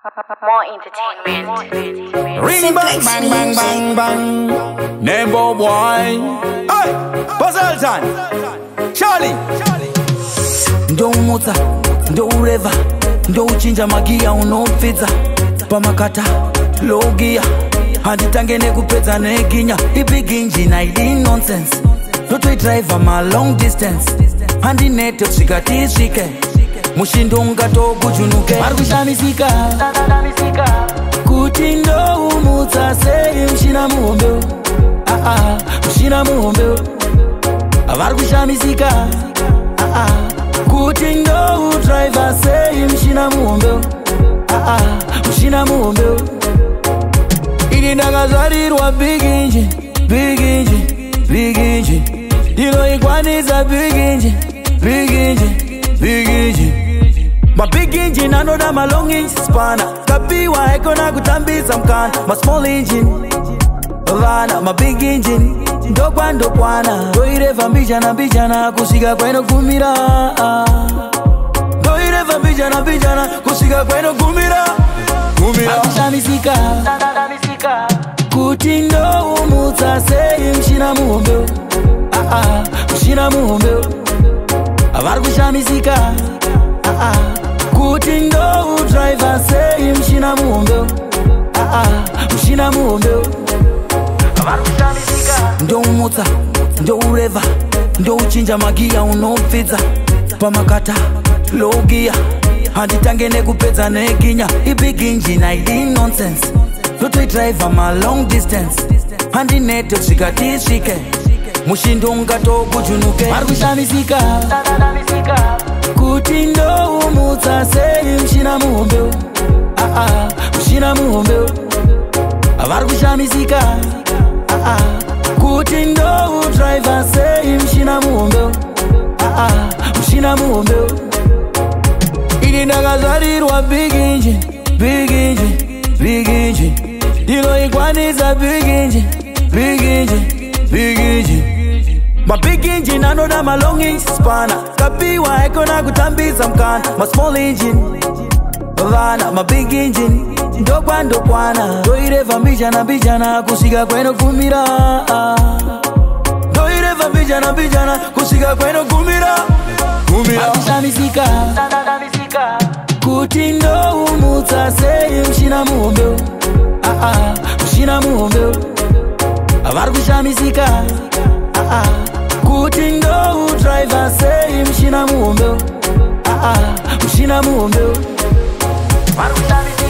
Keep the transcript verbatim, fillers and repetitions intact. More entertainment. Ring bang bang bang bang bang. Number one. Hey, Puzzle Time. Charlie. Don't muta, don't reva, don't chinja magia unopita. Pamakata, logia, haditangene kupeta neginya. Big engine, I did nonsense. Lotwe driver ma long distance. Handi neto shikati shike. Mushindonga togo junuke Marusha misika Kutindo umuta Seyi Mushina Muhombe ah, ah, Mushina Muhombe Marusha misika ah, ah. Kutindo utraiva Seyi Mushina Muhombe ah, ah, Mushina Muhombe Idindaga zarirwa Big engine Big engine Big engine Dilo ikwaniza Big engine Big engine Big engine, my big engine, I know that my long engine spanner. Kapiwa eko na kutambisa mkana. My small engine, Havana, my big engine. Ndokwa ndokwana. Doireva mbijana mbijana, kusiga kwa eno kumira. Doireva mbijana mbijana, kusiga kwa eno kumira. Kumira. Marusha misika, kutindo umuta Seyi Mushina Muhombe ah ah, Mushina Muhombe. Marusha misika ah, ah. Kutindo utraiva Seyi Mushina Muhombe ah, ah. Mushina Muhombe Marusha misika Ndo umuta, ndo ureva, ndo uchinja magia unopita Pamakata, logia, haditangene kupeta neginya Big engine, I did nonsense, lotwe driver ma long distance Handi neto shikati shike Mushindonga togo junuke Marusha misika Kutindo umuta Seyi Mushina Muhombe ah, ah, Mushina Muhombe Marusha misika ah, ah. Kutindo utraiva Seyi Mushina Muhombe ah, ah, Mushina Muhombe Idindaga zarirwa Big engine Big engine Big engine Dilo ikwaniza Big engine Big engine Big engine, my big engine, I know that my long engine spanner. Kapiwa eko na kutambisa mkana. My small engine, Havana, my big engine. Ndokwa ndokwana. Doireva mbijana mbijana, kusiga kwa eno kumira. Doireva mbijana mbijana, kusiga kwa eno kumira. Kumira. Marusha misika, kutindo umuta Seyi Mushina Muhombe ah ah, Mushina Muhombe. Marusha misika ah, ah. Kutindo utraiva Seyi Mushina Muhombe ah, ah. Mushina Muhombe Marusha misika.